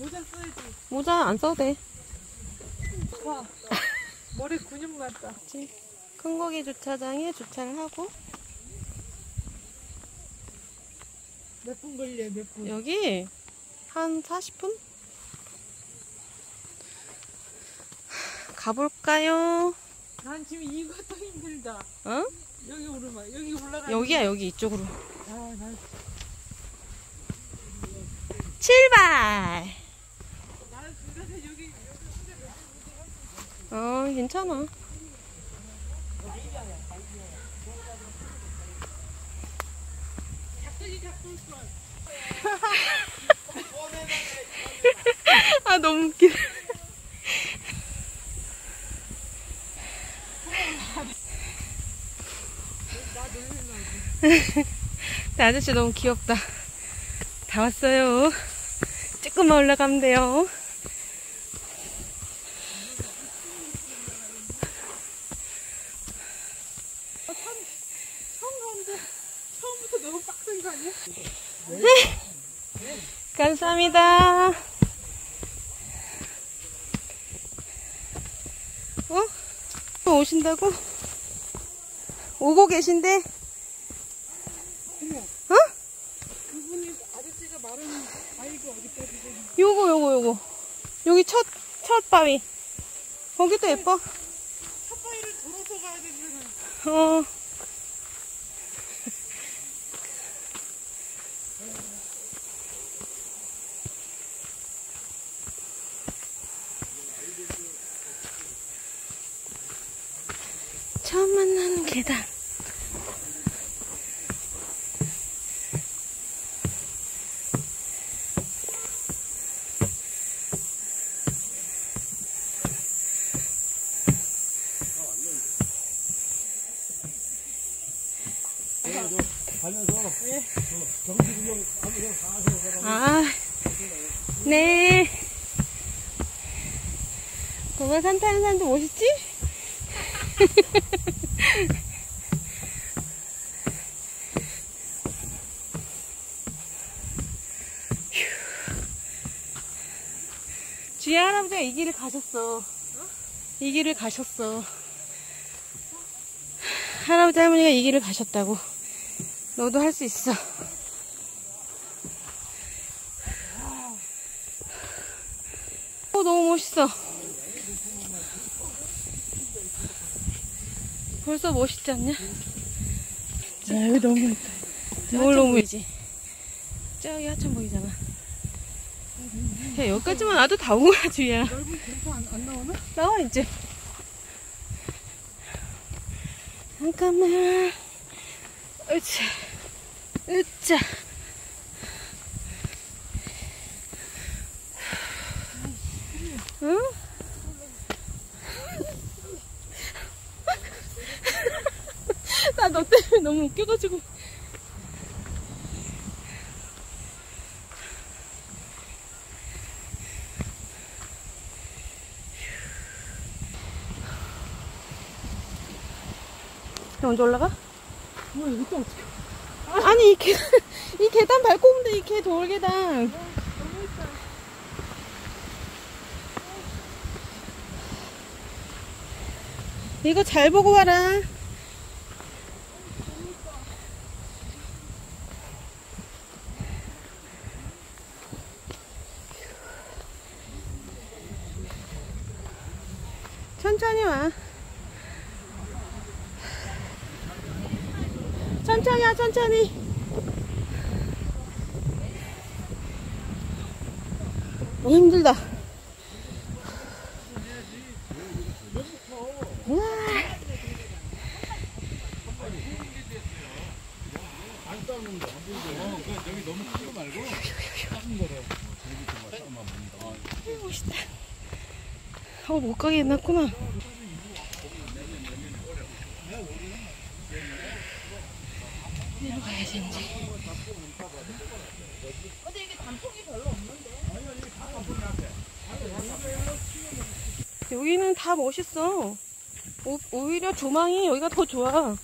모자 써야지. 모자 안 써도 돼. 와, 머리 근육 났다. 큰 고기 주차장에 주차를 하고. 몇 분 걸려, 몇 분? 여기 한 40분? 가볼까요? 난 지금 이것도 힘들다. 어? 여기 오르막, 여기 올라가. 여기야, 여기 이쪽으로. 아, 난... 출발! 나는 그래서 여기 괜찮아. 아, 너무 웃기네. 아저씨 너무 귀엽다. 다 왔어요. 조금만 올라가면 돼요. 처음부터 너무 빡센 거 아니야? 감사합니다. 어? 또 오신다고? 오고 계신데? 어? 그분이 아저씨가 말하는 아이고 어디까지 요거 여기 첫 바위 거기도 예뻐. 첫 바위를 돌아서 가야 되는. 처음 만나는 계단. 아, 네. 고마 산 타는 사람도 멋있지? 주희 할아버지가 이 길을 가셨어. 어? 이 길을 가셨어. 할아버지 할머니가 이 길을 가셨다고. 너도 할 수 있어. 오, 너무 멋있어. 벌써 멋있지 않냐? 야, 여기 너무 멋있다. 뭘 너무 보이지? 저기 하천 보이잖아. 야, 여기까지만 와도 다 온 거야, 주희야. 넓은 공포 안 나오나? 나와, 이제. 잠깐만. 으쌰. 으쌰. 응? 나 너 때문에 너무 웃겨가지고. 먼저 올라가? 뭐야, 이거 또 어떻게? 아니, 이 계단 밟고 오면 돼, 이 돌계단. 이거 잘 보고 와라. 천천히 와. 천천히 와, 천천히. 너무 힘들다. 멋있다. 못 가게 해놨구나. 이리로 가야지, 이제. 근데 이게 단풍이 별로 없는데? 여기는 다 멋있어. 오히려 조망이 여기가 더 좋아.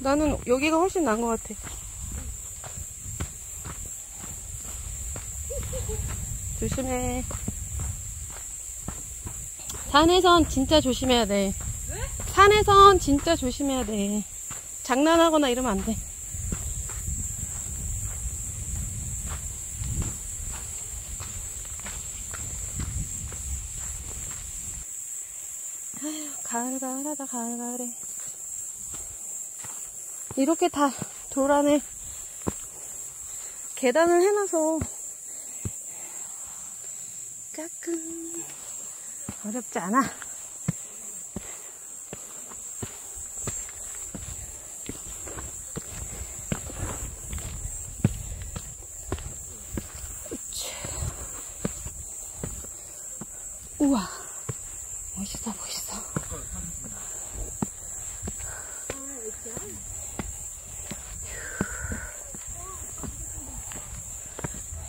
나는 여기가 훨씬 나은 것 같아. 조심해. 산에선 진짜 조심해야 돼. 왜? 산에선 진짜 조심해야 돼. 장난하거나 이러면 안 돼. 아휴, 가을가을하다, 가을가을해. 이렇게 다 돌 안에 계단을 해놔서 까꿍 어렵지 않아. 우와, 멋있어, 멋있어.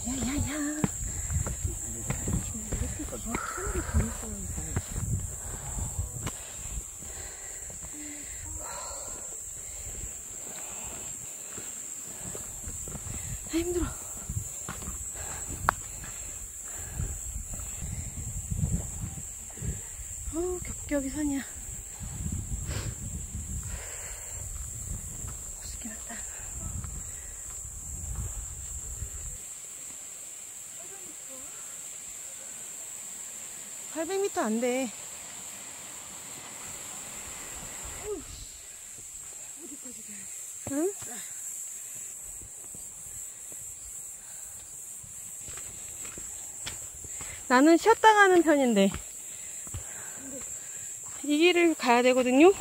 야야야. 아, 힘들어. 어우, 겹겹이 산이야. 멋있긴 하다. 어, 800m 안 돼. 어디까지 돼? 응? 나는 쉬었다 가는 편인데 이 길을 가야 되거든요.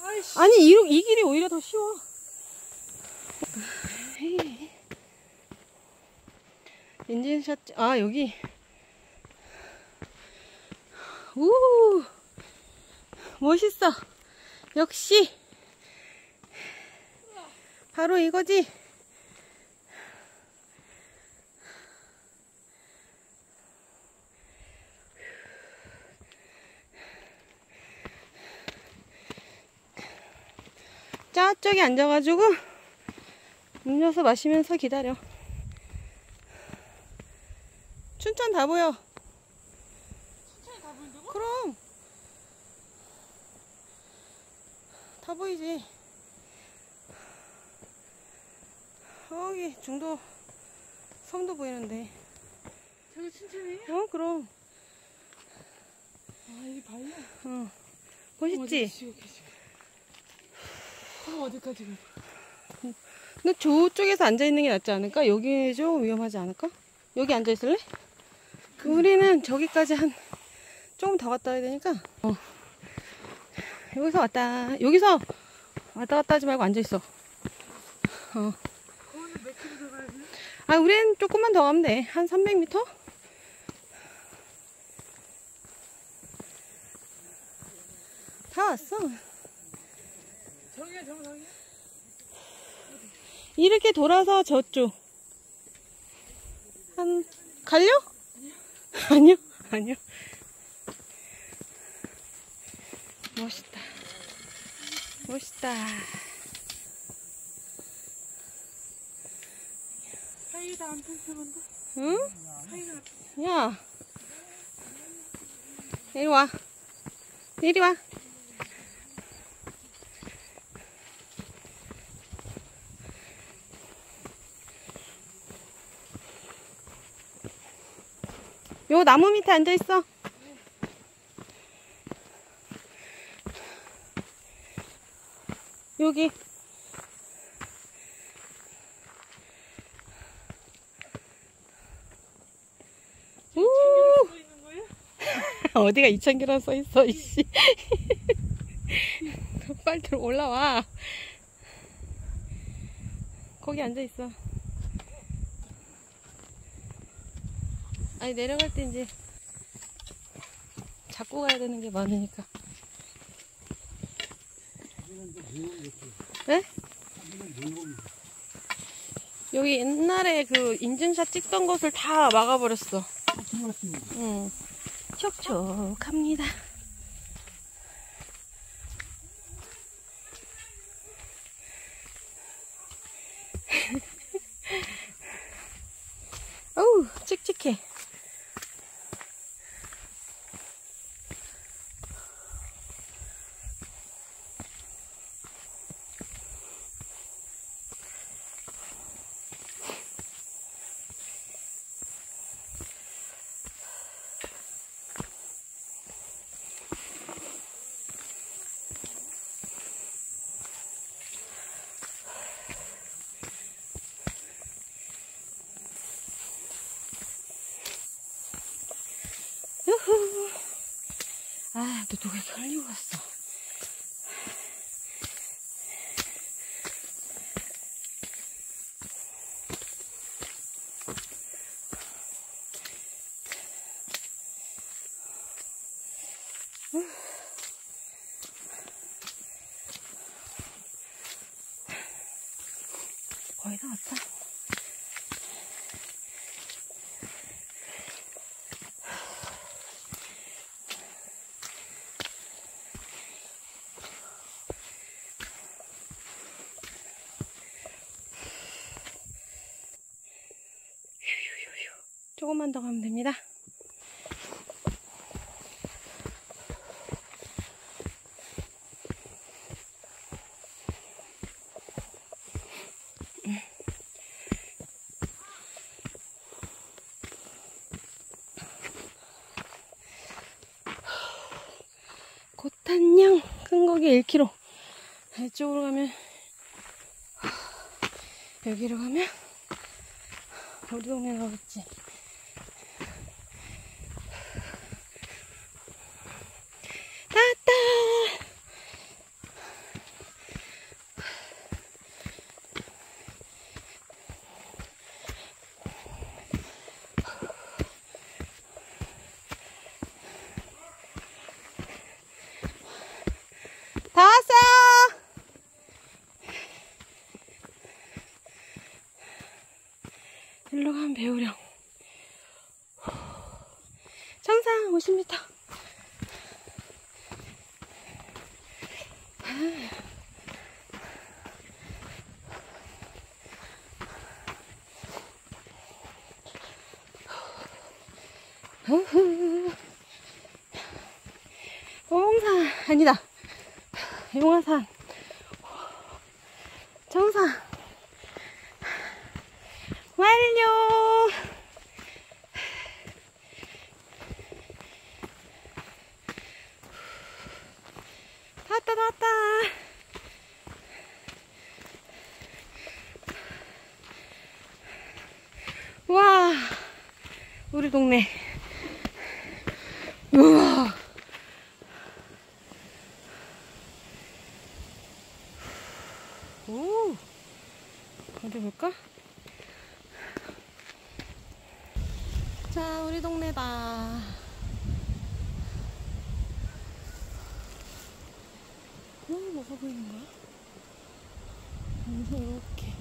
아이씨. 아니 이 길이 오히려 더 쉬워. 인증샷. 아, 여기. 우, 멋있어. 역시 바로 이거지. 저쪽에 앉아가지고 음료수 마시면서 기다려. 춘천 다 보여. 춘천이 다 보인다고? 그럼 다 보이지. 저기 중도 섬도 보이는데. 저기 춘천이에요? 어, 그럼. 아, 이게 바위야? 어, 멋있지? 그럼 어디까지 가? 근데 저쪽에서 앉아있는 게 낫지 않을까? 여기 좀 위험하지 않을까? 여기 앉아있을래? 우리는 저기까지 한 조금 더 갔다 와야 되니까. 어, 여기서 왔다, 여기서 왔다 갔다 하지 말고 앉아있어. 어, 거기는 몇 킬로 더 가야 돼? 아, 우린 조금만 더 가면 돼. 한 300m? 다 왔어. 정이야, 정이야. 이렇게 돌아서 저쪽. 한, 갈려? 아니요, 아니요. 멋있다. 멋있다. 사이다 안 튼튼한데? 응? 사이다. 야. 이리 와. 이리 와. 요 나무 밑에 앉아있어. 여기. 우, 어디가 2,000km 써있어, 이씨. 빨리 들어 올라와. 거기 앉아있어. 아니, 내려갈 때 이제 잡고 가야 되는 게 많으니까. 네? 여기 옛날에 그 인증샷 찍던 것을 다 막아버렸어. 응. 촉촉합니다. 어우, 칙칙해. 우후. 아, 또 누가 이렇게 흘리고 갔어. 거의 다 왔다. 조금만 더 가면 됩니다. 고탄양 큰 거기 1km. 이쪽으로 가면, 여기로 가면 우리 동네 가겠지. 다 왔어! 일로 가면 배우령. 정상 50m. 홍산 아니다. 용화산 정상 완료. 다 왔다, 다 왔다. 와, 우리 동네. 우와. 오, 어디 볼까? 자, 우리 동네다. 뭐가 보이는 거야? 엄청 이렇게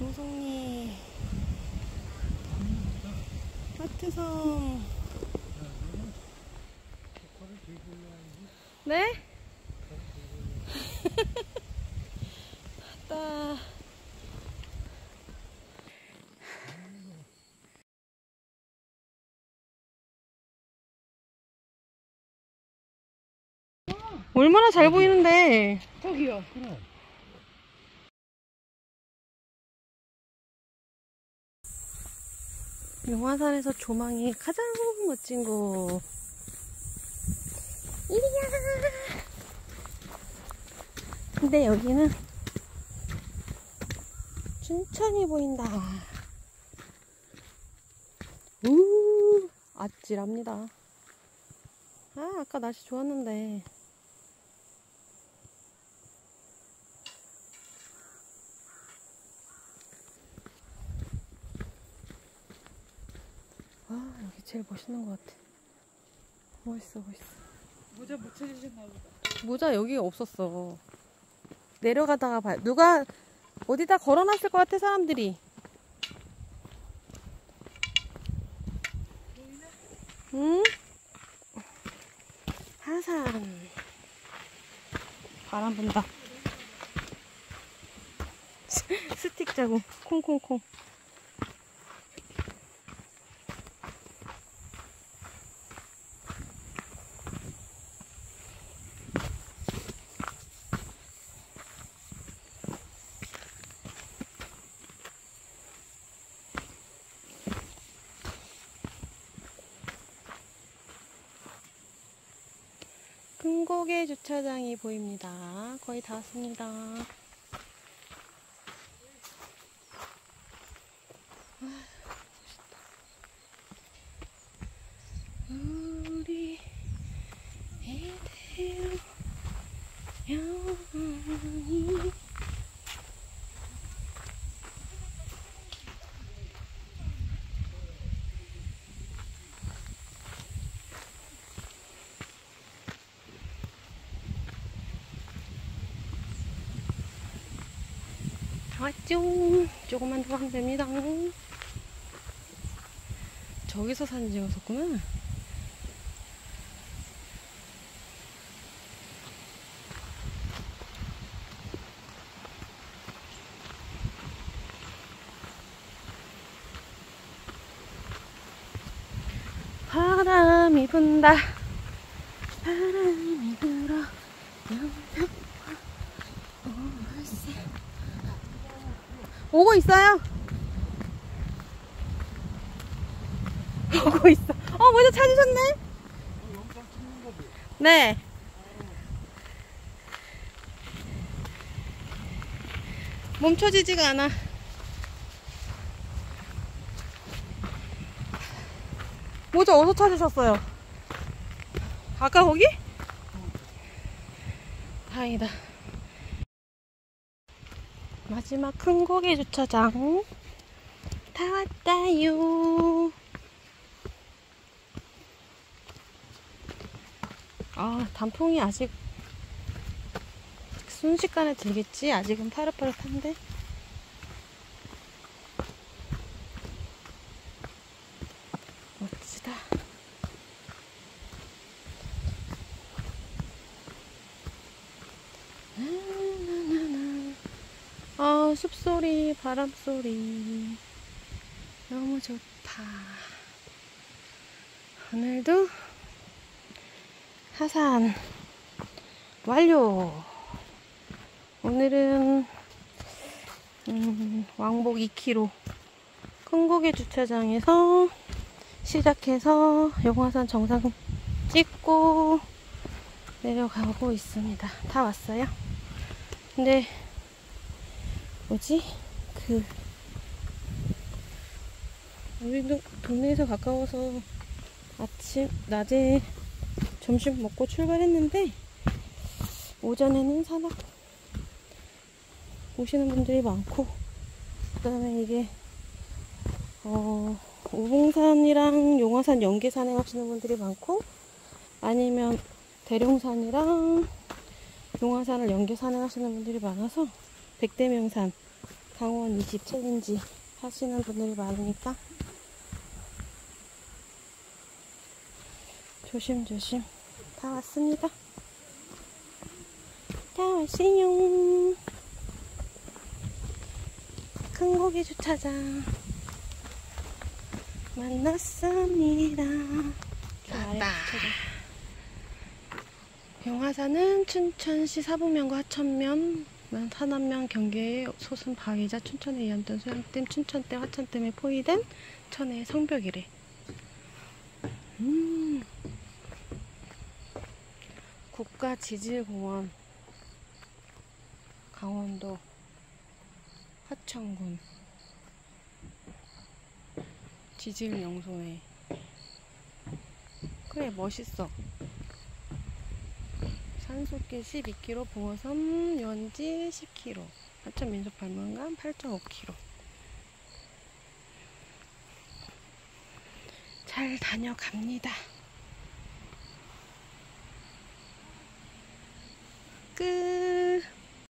노송이 화천군. 네? 얼마나 잘 보이는데. 저기요. 그래. 용화산에서 조망이 가장 멋진 곳. 이리야. 근데 여기는 춘천이 보인다. 우, 아찔합니다. 아, 아까 날씨 좋았는데. 아, 여기 제일 멋있는 것 같아. 멋있어, 멋있어. 모자 못 찾으셨나 보다. 모자 여기 없었어. 내려가다가 봐요. 누가 어디다 걸어놨을 것 같아, 사람들이. 응? 하산. 바람 분다. 스틱 자국. 콩콩콩. 금고개 주차장이 보입니다. 거의 다 왔습니다. 아, 멋있다. 왔죠? 조금만 더 하면 됩니다. 저기서 사진 찍었었구나. 바람이 분다. 바람이 불어. 오고 있어요. 오고 있어. 먼저 찾으셨네. 네. 멈춰지지가 않아. 모자 어디서 찾으셨어요? 아까 거기? 다행이다. 마지막 큰 고개 주차장 다 왔다요. 아, 단풍이 아직 순식간에 들겠지? 아직은 파릇파릇한데? 멋지다. 아, 숲소리, 바람소리 너무 좋다. 오늘도 하산 완료. 오늘은 왕복 2km 큰 고개 주차장에서 시작해서 용화산 정상 찍고 내려가고 있습니다. 다 왔어요. 근데 뭐지? 우리도 동네에서 가까워서 낮에 점심 먹고 출발했는데 오전에는 산악 오시는 분들이 많고, 그 다음에 이게 우봉산이랑 용화산 연계 산행하시는 분들이 많고, 아니면 대룡산이랑 용화산을 연계 산행하시는 분들이 많아서 백대명산 강원 20 챌린지 하시는 분들이 많으니까 조심조심. 다 왔습니다. 다 왔어요. 큰 고개 주차장 만났습니다. 좋았다. 용화산은 춘천시 사북면과 하천면, 사남면 경계의 솟은 바위자 춘천에 이었던 소양댐, 춘천댐, 화천댐에 포위된 천혜의 성벽이래. 국가지질공원, 강원도 화천군 지질명소회. 그래, 멋있어. 산속길 12km, 붕어섬 연지 10km, 하천민속박물관 8.5km. 잘 다녀갑니다. 끝.